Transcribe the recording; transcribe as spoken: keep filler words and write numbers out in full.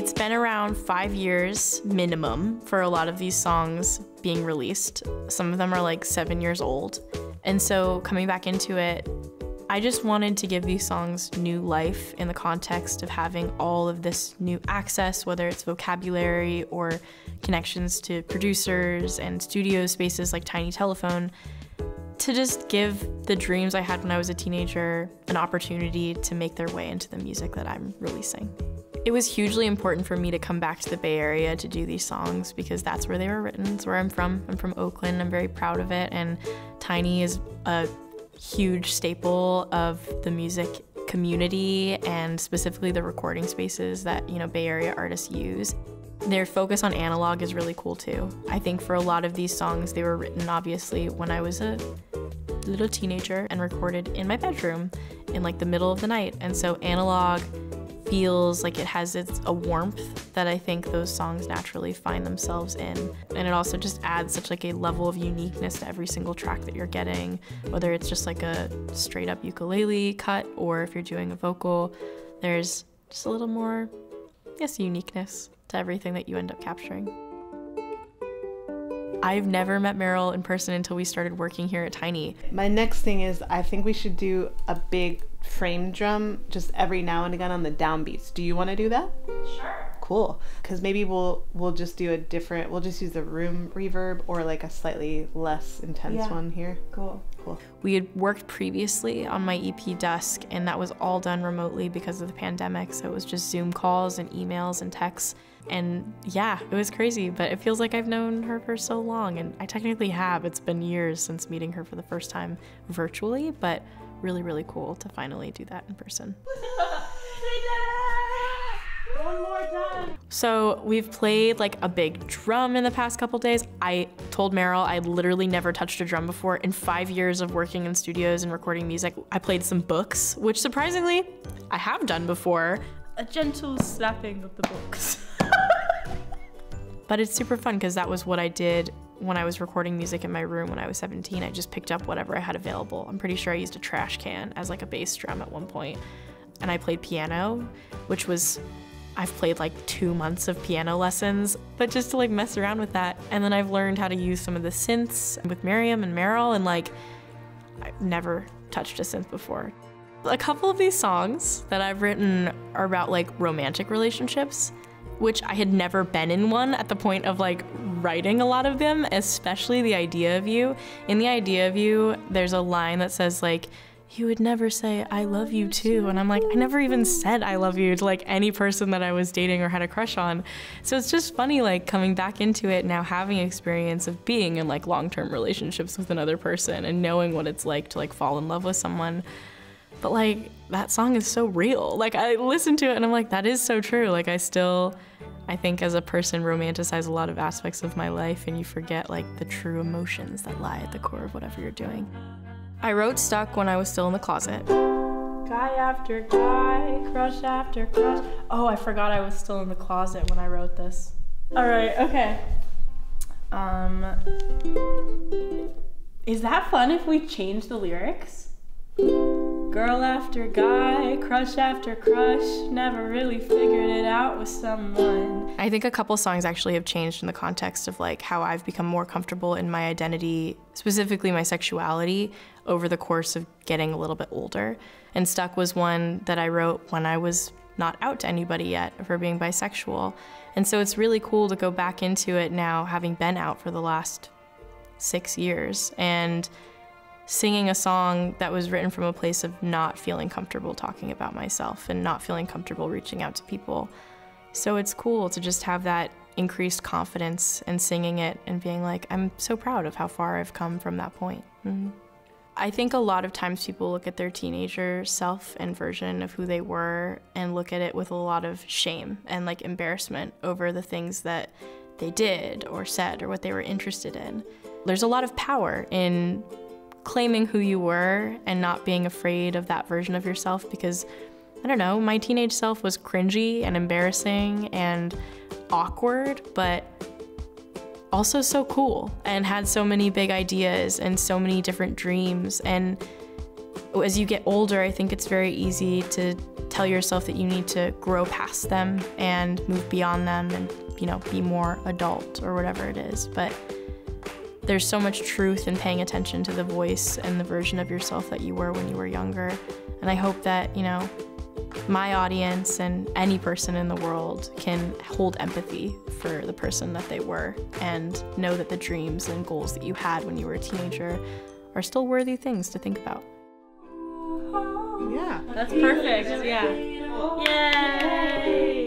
It's been around five years minimum for a lot of these songs being released. Some of them are like seven years old. And so coming back into it, I just wanted to give these songs new life in the context of having all of this new access, whether it's vocabulary or connections to producers and studio spaces like Tiny Telephone, to just give the dreams I had when I was a teenager an opportunity to make their way into the music that I'm releasing. It was hugely important for me to come back to the Bay Area to do these songs because that's where they were written. It's where I'm from. I'm from Oakland. I'm very proud of it, and Tiny is a huge staple of the music community and specifically the recording spaces that, you know, Bay Area artists use. Their focus on analog is really cool too. I think for a lot of these songs, they were written obviously when I was a little teenager and recorded in my bedroom in like the middle of the night. And so analog feels like it has its a warmth that I think those songs naturally find themselves in. And it also just adds such like a level of uniqueness to every single track that you're getting, whether it's just like a straight up ukulele cut or if you're doing a vocal, there's just a little more, yes, uniqueness to everything that you end up capturing. I've never met Meryl in person until we started working here at Tiny. My next thing is I think we should do a big frame drum just every now and again on the downbeats. Do you want to do that? Sure. Cool. Because maybe we'll we'll just do a different, we'll just use the room reverb or like a slightly less intense yeah. one here. Cool. Cool. We had worked previously on my E P Dusk, and that was all done remotely because of the pandemic. So it was just Zoom calls and emails and texts. And yeah, it was crazy, but it feels like I've known her for so long, and I technically have. It's been years since meeting her for the first time virtually, but really, really cool to finally do that in person. One more time. So we've played like a big drum in the past couple days. I told Meryl I literally never touched a drum before. In five years of working in studios and recording music, I played some books, which surprisingly I have done before. A gentle slapping of the books. But it's super fun because that was what I did when I was recording music in my room when I was seventeen. I just picked up whatever I had available. I'm pretty sure I used a trash can as like a bass drum at one point. And I played piano, which was, I've played like two months of piano lessons, but just to like mess around with that. And then I've learned how to use some of the synths with Merriam and Meryl, and like, I've never touched a synth before. A couple of these songs that I've written are about like romantic relationships, which I had never been in one at the point of like writing a lot of them, especially The Idea of You. In The Idea of You, there's a line that says like, you would never say, I love you too. And I'm like, I never even said I love you to like any person that I was dating or had a crush on. So it's just funny, like coming back into it now, having experience of being in like long-term relationships with another person and knowing what it's like to like fall in love with someone. But like, that song is so real. Like I listen to it and I'm like, that is so true. Like I still, I think as a person, romanticize a lot of aspects of my life, and you forget like the true emotions that lie at the core of whatever you're doing. I wrote Stuck when I was still in the closet. Guy after guy, crush after crush. Oh, I forgot I was still in the closet when I wrote this. All right, okay. Um, is that fun if we change the lyrics? Girl after guy, crush after crush, never really figured it out with someone. I think a couple songs actually have changed in the context of like how I've become more comfortable in my identity, specifically my sexuality, over the course of getting a little bit older. And Stuck was one that I wrote when I was not out to anybody yet for being bisexual. And so it's really cool to go back into it now, having been out for the last six years. and. Singing a song that was written from a place of not feeling comfortable talking about myself and not feeling comfortable reaching out to people. So it's cool to just have that increased confidence and singing it and being like, I'm so proud of how far I've come from that point. Mm-hmm. I think a lot of times people look at their teenager self and version of who they were and look at it with a lot of shame and like embarrassment over the things that they did or said or what they were interested in. There's a lot of power in claiming who you were and not being afraid of that version of yourself, because, I don't know, my teenage self was cringy and embarrassing and awkward, but also so cool, and had so many big ideas and so many different dreams. And As you get older, I think it's very easy to tell yourself that you need to grow past them and move beyond them and, you know, be more adult or whatever it is. But there's so much truth in paying attention to the voice and the version of yourself that you were when you were younger. And I hope that, you know, my audience and any person in the world can hold empathy for the person that they were and know that the dreams and goals that you had when you were a teenager are still worthy things to think about. Yeah. That's perfect. Yeah. Yay!